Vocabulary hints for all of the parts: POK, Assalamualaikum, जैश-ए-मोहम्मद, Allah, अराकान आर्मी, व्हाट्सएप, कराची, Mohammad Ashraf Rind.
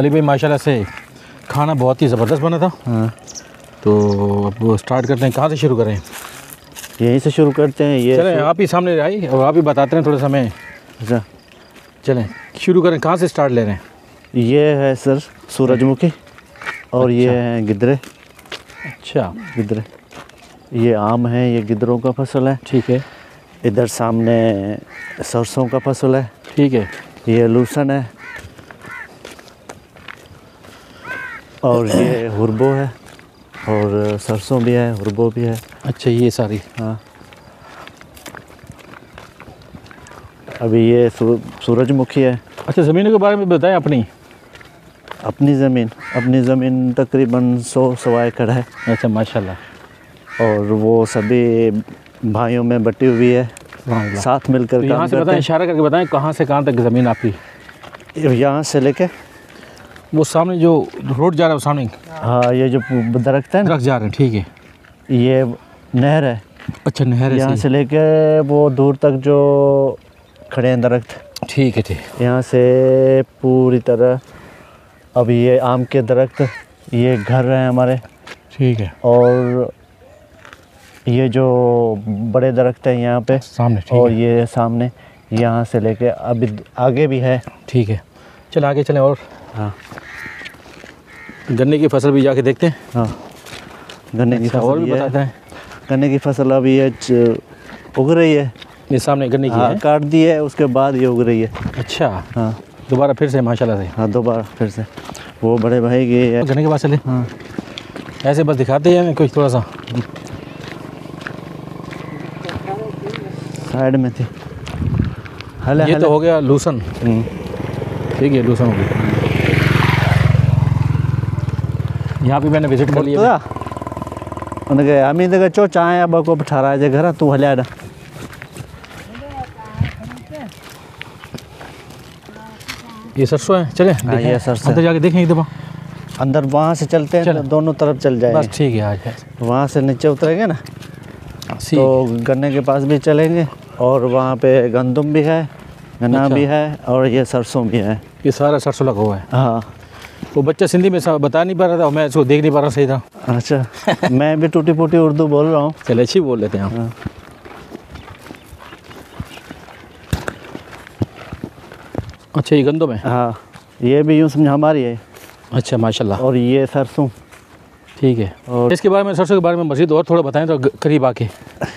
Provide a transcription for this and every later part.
अली भाई माशाल्लाह से खाना बहुत ही ज़बरदस्त बना था। हाँ। तो अब स्टार्ट करते हैं, कहाँ से शुरू करें? यहीं से शुरू करते हैं। ये चलें, आप ही सामने आई और आप ही बताते हैं थोड़ा समय। अच्छा चलें शुरू करें, कहाँ से स्टार्ट ले रहे हैं? ये है सर सूरजमुखी और अच्छा। ये हैं गिदरे। अच्छा गिदरे, ये आम है, ये गिदरों का फसल है। ठीक है। इधर सामने सरसों का फसल है। ठीक है। ये लहसुन है और ये हुरबो है और सरसों भी है, हुरबो भी है। अच्छा ये सारी। हाँ अभी ये सूरजमुखी है। अच्छा ज़मीनों के बारे में बताएं अपनी। अपनी ज़मीन तकरीबन 100-125 एकड़ है। अच्छा माशाल्लाह। और वो सभी भाइयों में बटी हुई है, साथ मिलकर काम करते हैं। इशारा करके बताएं कहाँ से कहाँ तक ज़मीन आपकी? यहाँ से लेके वो सामने जो रोड जा रहा है वो सामने। हाँ ये जो दरख्त है, दरख्त जा रहे हैं। ठीक है। ये नहर है। अच्छा नहर है, यहाँ से लेके वो दूर तक जो खड़े हैं दरख्त। ठीक है। ठीक, यहाँ से पूरी तरह। अब ये आम के दरख्त, ये घर हैं हमारे। ठीक है। और ये जो बड़े दरख्त हैं यहाँ पे सामने। और ये सामने, यहाँ से लेके अभी आगे भी है। ठीक है चल आगे चलें। और हाँ गन्ने की फसल भी जाके देखते हैं। हाँ गन्ने की फसल और भी बताते हैं। गन्ने की फसल अभी ये उग रही है, ये सामने गन्ने की। हाँ, काट दी है, उसके बाद ये उग रही है। अच्छा हाँ दोबारा फिर से माशाल्लाह से। हाँ दोबारा फिर से वो बड़े भाई के गन्ने के पास चले। हाँ ऐसे बस दिखाते हैं कुछ, थोड़ा सा साइड में थी। हले ये तो हो गया लहसुन। ठीक है लहसुन हो गया। यहाँ भी मैंने विजिट कर लिया। उनके अमी देखा चो चाय अब को बिठा रहा है घर, तू हल्या ना। ये सरसों है। चले ये सरसों अंदर जाके देखें एक दफा। अंदर वहाँ से चलते हैं। चल। दोनों तरफ चल जाएंगे। ठीक है। आज वहाँ से नीचे उतरेंगे ना तो गन्ने के पास भी चलेंगे और वहाँ पे गंदम भी है, गन्ना भी है और ये सरसों भी है। ये सारा सरसों लगा हुआ है। हाँ वो बच्चा सिंधी में बता नहीं पा रहा था, मैं इसको देख नहीं पा रहा सही था। अच्छा मैं भी टूटी फूटी उर्दू बोल रहा हूँ। चल अच्छी बोल लेते हैं हम। हाँ। अच्छा ये गंदम है। हाँ ये भी यूँ समझा हमारी है। अच्छा माशाल्लाह। और ये सरसों। ठीक है। और इसके बारे में, सरसों के बारे में मज़ीद और थोड़ा बताएं तो करीब आके।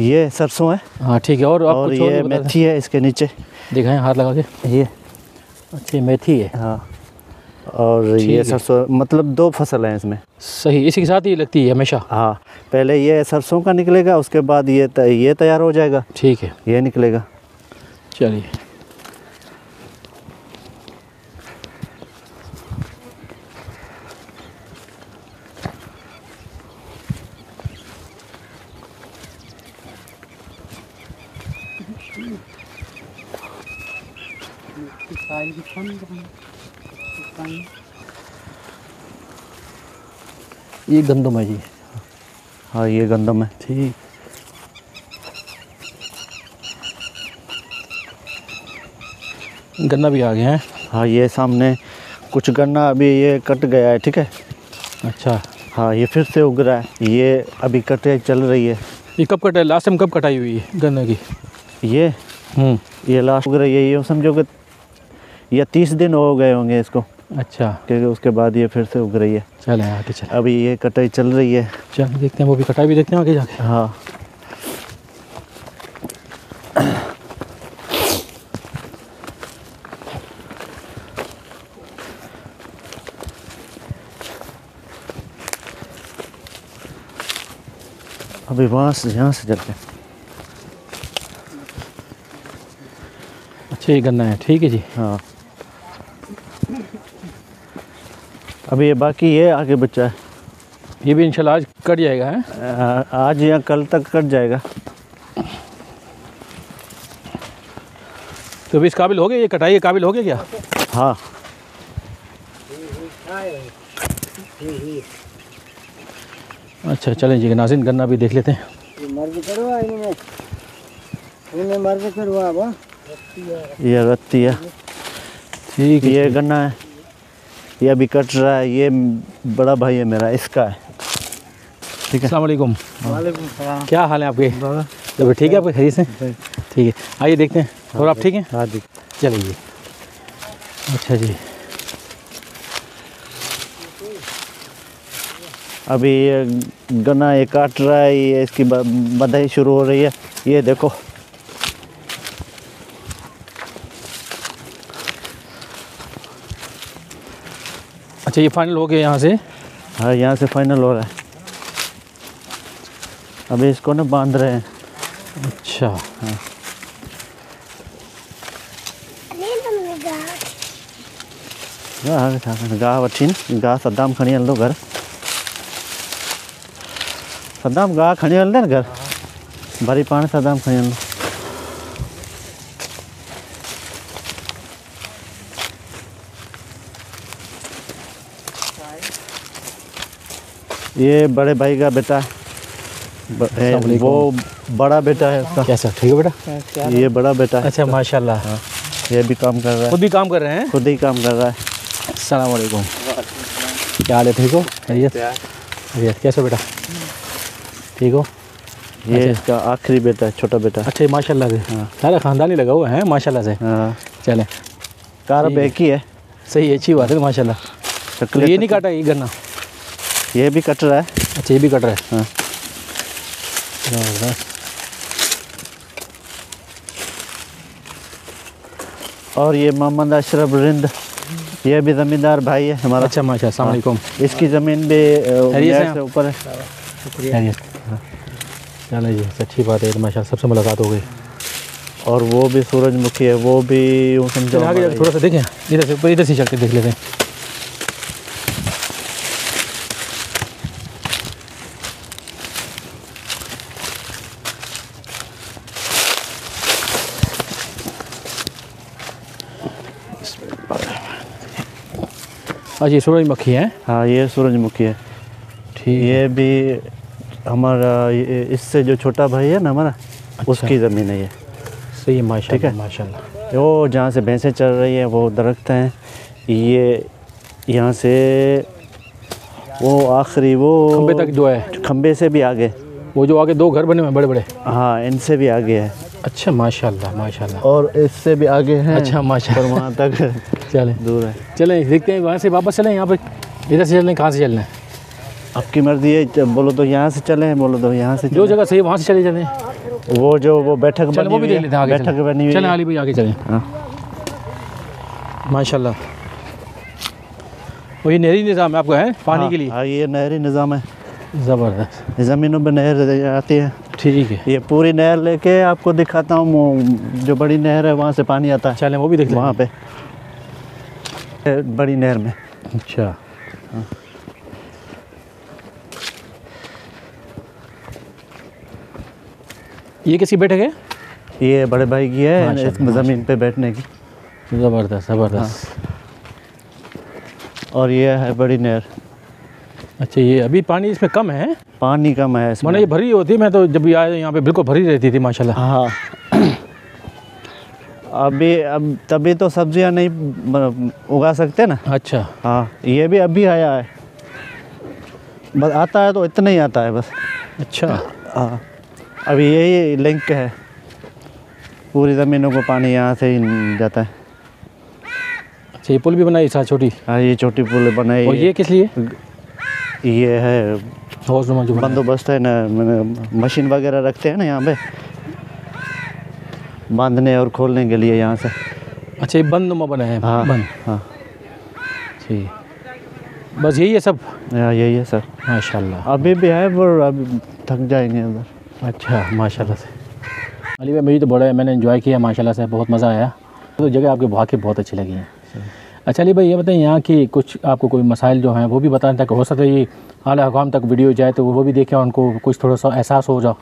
ये सरसों है। हाँ ठीक है। और ये मेथी है, इसके नीचे दिखाएँ हाथ लगा के। ये अच्छी मेथी है। हाँ और ये सरसों, मतलब दो फसल हैं इसमें। सही, इसी के साथ ही लगती है हमेशा। हाँ पहले ये सरसों का निकलेगा, उसके बाद ये तैयार हो जाएगा। ठीक है ये निकलेगा। चलिए ये गंदम है जी। हाँ ये गंदम है। ठीक। गन्ना भी आ गया है। हाँ ये सामने कुछ गन्ना अभी ये कट गया है। ठीक है। अच्छा हाँ ये फिर से उग रहा है, ये अभी कटे चल रही है। ये कब कटा है? लास्ट टाइम कब कटाई हुई है गन्ने की? ये ये लास्ट उग रही है, ये समझो कि ये 30 दिन हो गए होंगे इसको। अच्छा क्योंकि उसके बाद ये फिर से उग रही है। चलें आगे चल। अभी ये कटाई चल रही है। चल देखते हैं, वो भी कटाई भी देखते हैं आगे जाके। हाँ अभी वहाँ से, यहाँ से चलते हैं। अच्छा ये गन्ना है। ठीक है जी। हाँ अभी ये बाकी ये आगे बच्चा है, ये भी इंशाल्लाह आज कट जाएगा। है आज या कल तक कट जाएगा। तो अभी इस काबिल हो गया, ये कटाई के काबिल हो गया क्या? हाँ अच्छा चलें जी। नाज़रीन गन्ना भी देख लेते हैं। ये रत्ती है। ठीक है। ये गन्ना है। ये अभी कट रहा है, ये बड़ा भाई है मेरा, इसका है। ठीक है, अस्सलाम वालेकुम। वालेकुम सलाम। क्या हाल है आपके? तो ठीक है, आपके खैरियत से? ठीक है, आइए देखते हैं। और आप ठीक हैं? हाँ जी, चलिए। अच्छा जी, अभी ये गन्ना ये काट रहा है, ये इसकी बधाई शुरू हो रही है। ये देखो, अच्छा ये फाइनल हो गया यहाँ से? हाँ, यहाँ से फाइनल हो रहा है। अभी इसको ना बांध रहे हैं। अच्छा, हाँ। गाह वठी गाह सदाम खणी हलो घर, सदाम गाह खणी हलंदे न घर, भरी पाण सदाम खणी हलो। ये बड़े भाई का बेटा है, वो बड़ा बेटा है उसका। कैसा? ठीक है बेटा, ये बड़ा बेटा है। अच्छा माशाल्लाह, ये भी काम कर रहा है। खुद भी काम कर रहे हैं? खुद ही काम कर रहा है। अस्सलाम वालेकुम, क्या हाल है? ठीक हो? रियात कैसे बेटा? ठीक हो? ये इसका आखिरी बेटा है, छोटा बेटा। अच्छा माशाल्लाह से, हाँ सारा ख़ानदानी लगा हुआ है माशाल्लाह से। हाँ चले, कार एक ही है। सही, अच्छी बात है माशाल्लाह। तो ये नहीं काटा ये गन्ना? ये भी कट रहा है। अच्छा ये भी कट रहा है, हाँ। और ये मोहम्मद अशरफ रिंद, ये भी ज़मींदार भाई है हमारा। अच्छा माशा, अस्सलाम वालेकुम। इसकी ज़मीन भी से ऊपर है। शुक्रिया, चलो जी, अच्छी बात है माशा, सबसे मुलाकात हो गई। और वो भी सूरजमुखी है, वो भी समझो। आगे थोड़ा सा देखें, इधर से ऊपर, इधर से चल के देख लेते हैं। अच्छा ये सूरजमुखी है? हाँ ये सूरजमुखी है। ठीक, ये भी हमारा, इससे जो छोटा भाई है ना हमारा, अच्छा। उसकी ज़मीन है ये। सही माशाल्लाह। ठीक है माशाल्लाह। वो जहाँ से भैंसें चल रही हैं वो दरख्त हैं, ये यहाँ से वो आखिरी वो खम्बे तक जो है, खम्बे से भी आगे वो जो आगे दो घर बने हुए हैं बड़े बड़े, हाँ इनसे भी आगे है। अच्छा माशाल्लाह माशाल्लाह। और इससे भी आगे है। अच्छा माशाल्लाह, वहाँ तक चलें, दूर है। चलें देखते हैं, वहाँ से वापस चलें, यहाँ पर इधर से चलें, कहाँ से चलना है? आपकी मर्ज़ी है, बोलो तो यहाँ से चलें, बोलो तो यहाँ से, जो जगह सही वहाँ से चले जाते। वो जो वो बैठक बनी, वो भी देख लेते हैं, बैठक बनी हुई। चलें आली भाई आगे चलें। हाँ माशाल्लाह, वही नहरी निज़ाम है आपका है पानी के लिए? हाँ ये नहरी निज़ाम है, ज़बरदस्त। ज़मीनों पर नहर आती है। ठीक है, ये पूरी नहर लेके आपको दिखाता हूँ, जो बड़ी नहर है वहाँ से पानी आता है। चलें वो भी देख लें, वहाँ पर बड़ी नहर में। अच्छा हाँ। ये किसकी बैठक है? ये बड़े भाई की है, ज़मीन पे बैठने की। ज़बरदस्त ज़बरदस्त, हाँ। और ये है बड़ी नहर। अच्छा ये अभी पानी इसमें कम है? पानी कम है इसमें, मैंने ये भरी होती है, मैं तो जब भी आया यहाँ पे बिल्कुल भरी रहती थी माशाल्लाह। हाँ अभी अब तभी तो सब्जियां नहीं उगा सकते ना। अच्छा हाँ, ये भी अभी आया है, बस आता है तो इतना ही आता है बस। अच्छा हाँ, अभी यही लिंक है, पूरी ज़मीनों को पानी यहाँ से ही जाता है। अच्छा ये पुल भी बनाई साथ छोटी? हाँ ये छोटी पुल बनाई। और ये किस लिए? ये है बंदोबस्त है ना, मशीन वगैरह रखते हैं ना यहाँ पे बांधने और खोलने के लिए यहाँ से। अच्छा ये बंद नुमा बना है? हाँ बंद, हाँ ठीक। बस यही है सब? यही है सर माशाल्लाह। अभी भी है पर अभी थक जाएंगे उधर। अच्छा माशाल्लाह से। अली भाई मुझे तो बड़ा है, मैंने एंजॉय किया माशाल्लाह से, बहुत मज़ा आया। तो जगह आपके वाकई बहुत अच्छी लगी है। अच्छा अली भाई ये बताएं, यहाँ की कुछ आपको कोई मसाइल जो हैं वो भी बताएं, तक हो सके ये आला हुकाम तक वीडियो जाए तो वो भी देखें, उनको कुछ थोड़ा सा एहसास हो जाओ।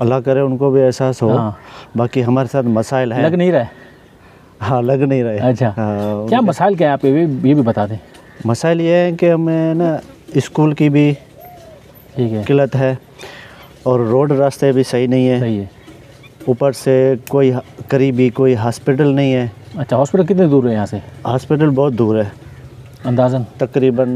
अल्लाह करे उनको भी एहसास हो। हाँ। बाकी हमारे साथ मसाइल है, लग नहीं रहा है। हाँ लग नहीं रहा है। अच्छा हाँ, क्या मसाइल क्या है आप ये भी बता दें। मसाइल ये है कि हमें ना स्कूल की भी ठीक है किल्लत है, और रोड रास्ते भी सही नहीं है। सही है। ऊपर से कोई करीबी कोई हॉस्पिटल नहीं है। अच्छा हॉस्पिटल कितने दूर है यहाँ से? हॉस्पिटल बहुत दूर है। अंदाजन तकरीबन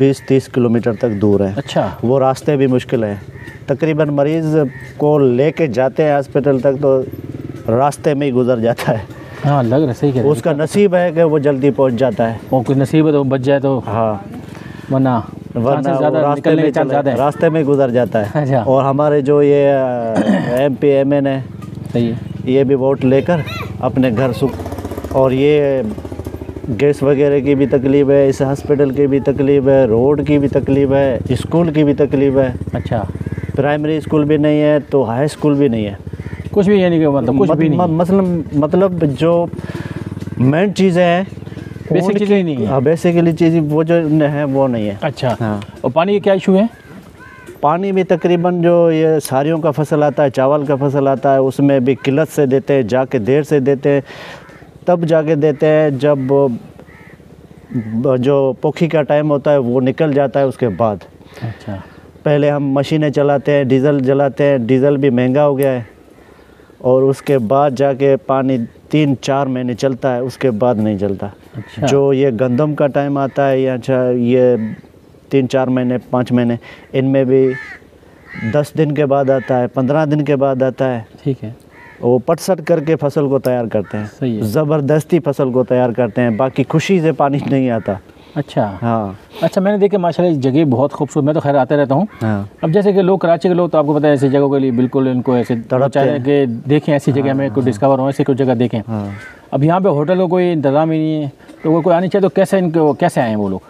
20-30 किलोमीटर तक दूर है। अच्छा। वो रास्ते भी मुश्किल हैं, तकरीबन मरीज़ को लेके जाते हैं हॉस्पिटल तक तो रास्ते में ही गुजर जाता है। हाँ लग रहा है, सही कह रहे हैं। उसका नसीब है कि वो जल्दी पहुंच जाता है, वो कुछ नसीब है तो बच जाए तो। हाँ वरना रास्ते में गुजर जाता है। और हमारे जो ये MP MN है सही है, ये भी वोट लेकर अपने घर सुख, और ये गैस वगैरह की भी तकलीफ़ है, इस हॉस्पिटल की भी तकलीफ़ है, रोड की भी तकलीफ़ है, स्कूल की भी तकलीफ़ है। अच्छा। प्राइमरी स्कूल भी नहीं है तो हाई स्कूल भी नहीं है, कुछ भी यानी कि मतलब कुछ भी नहीं। मतलब जो मेन चीज़ें हैं बेसिकली नहीं है। हाँ बेसिकली चीज़ वो जो है वो नहीं है। अच्छा। हाँ। और पानी के क्या इशू है? पानी भी तकरीबन जो ये सारियों का फसल आता है, चावल का फसल आता है, उसमें भी किल्लत से देते हैं, जाके देर से देते हैं, तब जाके देते हैं जब जो पोखी का टाइम होता है वो निकल जाता है उसके बाद। अच्छा। पहले हम मशीनें चलाते हैं, डीज़ल जलाते हैं, डीज़ल भी महंगा हो गया है, और उसके बाद जाके पानी 3-4 महीने चलता है, उसके बाद नहीं चलता। अच्छा। जो ये गंदम का टाइम आता है, अच्छा ये 3-4 महीने 5 महीने इनमें भी 10 दिन के बाद आता है, 15 दिन के बाद आता है। ठीक है। वो पटसट करके फसल को तैयार करते हैं। सही है। ज़बरदस्ती फसल को तैयार करते हैं, बाकी खुशी से पानी नहीं आता। अच्छा। हाँ। अच्छा मैंने देखा माशाल्लाह जगह बहुत खूबसूरत, मैं तो खैर आते रहता हूँ। हाँ। अब जैसे कि लोग कराची के लोग तो आपको पता है ऐसी जगहों के लिए बिल्कुल इनको ऐसे तड़पते हैं कि देखें ऐसी जगह में कोई डिस्कवर हो, ऐसी कोई जगह देखें। हाँ। अब यहाँ पे होटल का कोई इंतज़ाम ही नहीं है, तो वो कोई आनी चाहिए तो कैसे इनको कैसे आएँ वो लोग?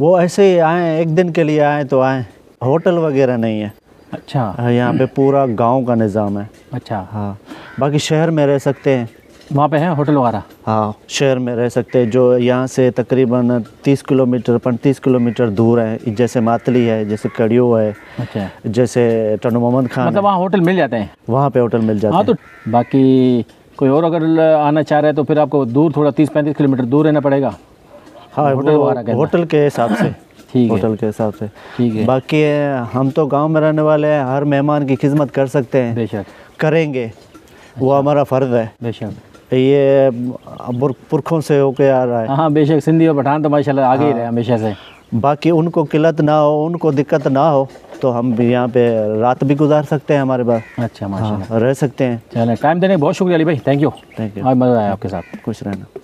वो ऐसे ही आएँ, एक दिन के लिए आएँ तो आएँ, होटल वगैरह नहीं है। अच्छा। यहाँ पे पूरा गाँव का निज़ाम है। अच्छा। हाँ बाकी शहर में रह सकते हैं, वहाँ पे है होटल वगैरह। हाँ शहर में रह सकते हैं, जो यहाँ से तकरीबन 30 किलोमीटर 35 किलोमीटर दूर है, जैसे मातली है, जैसे कड़ियो है। अच्छा। जैसे टन मोहम्मद खान, मतलब वहाँ होटल मिल जाते हैं, वहाँ पे होटल मिल जाते हैं। हाँ तो बाकी कोई और अगर आना चाह रहा है तो फिर आपको दूर थोड़ा 30-35 किलोमीटर दूर रहना पड़ेगा। हाँ होटल के हिसाब से, ठीक है होटल के हिसाब से। ठीक है। बाकी हम तो गाँव में रहने वाले हैं, हर मेहमान की खिदमत कर सकते हैं। बेशक करेंगे, वो हमारा फ़र्ज़ है। बेशक ये पुरखों से होके आ रहा है। हाँ बेशक सिंधी और पठान तो माशाल्लाह आगे ही रहे हमेशा से। बाकी उनको किल्लत ना हो, उनको दिक्कत ना हो तो हम यहाँ पे रात भी गुजार सकते हैं हमारे पास। अच्छा माशाल्लाह। हाँ, रह सकते हैं। चलें, टाइम देने बहुत शुक्रिया अली भाई, थैंक यू। थैंक यू, मज़ा आया आपके साथ। खुश रहना।